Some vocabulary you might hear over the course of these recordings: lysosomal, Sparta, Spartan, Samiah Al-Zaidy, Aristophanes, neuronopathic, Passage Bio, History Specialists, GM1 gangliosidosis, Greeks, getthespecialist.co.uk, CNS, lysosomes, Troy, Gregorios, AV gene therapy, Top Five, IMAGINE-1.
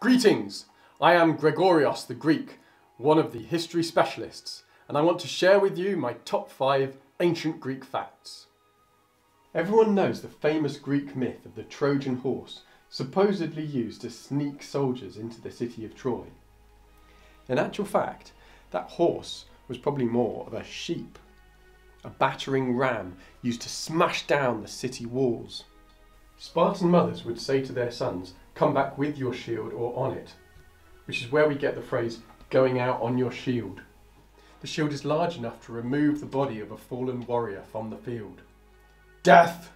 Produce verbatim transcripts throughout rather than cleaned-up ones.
Greetings! I am Gregorios the Greek, one of the History Specialists, and I want to share with you my top five ancient Greek facts. Everyone knows the famous Greek myth of the Trojan horse, supposedly used to sneak soldiers into the city of Troy. In actual fact, that horse was probably more of a sheep, a battering ram used to smash down the city walls. Spartan mothers would say to their sons, "Come back with your shield or on it," which is where we get the phrase, "going out on your shield." The shield is large enough to remove the body of a fallen warrior from the field. Death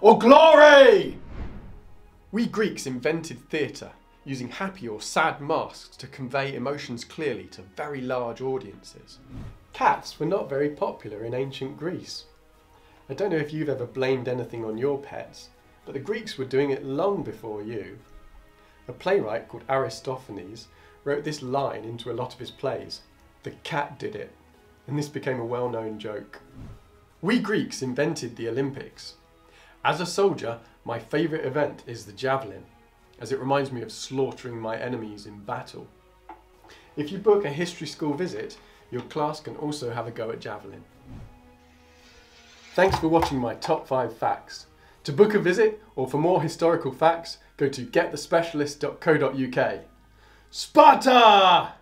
or glory! We Greeks invented theatre, using happy or sad masks to convey emotions clearly to very large audiences. Cats were not very popular in ancient Greece. I don't know if you've ever blamed anything on your pets, but the Greeks were doing it long before you. A playwright called Aristophanes wrote this line into a lot of his plays: "The cat did it," and this became a well-known joke. We Greeks invented the Olympics. As a soldier, my favourite event is the javelin, as it reminds me of slaughtering my enemies in battle. If you book a history school visit, your class can also have a go at javelin. Thanks for watching my top five facts. To book a visit or for more historical facts, go to get the specialist dot co dot U K. Sparta!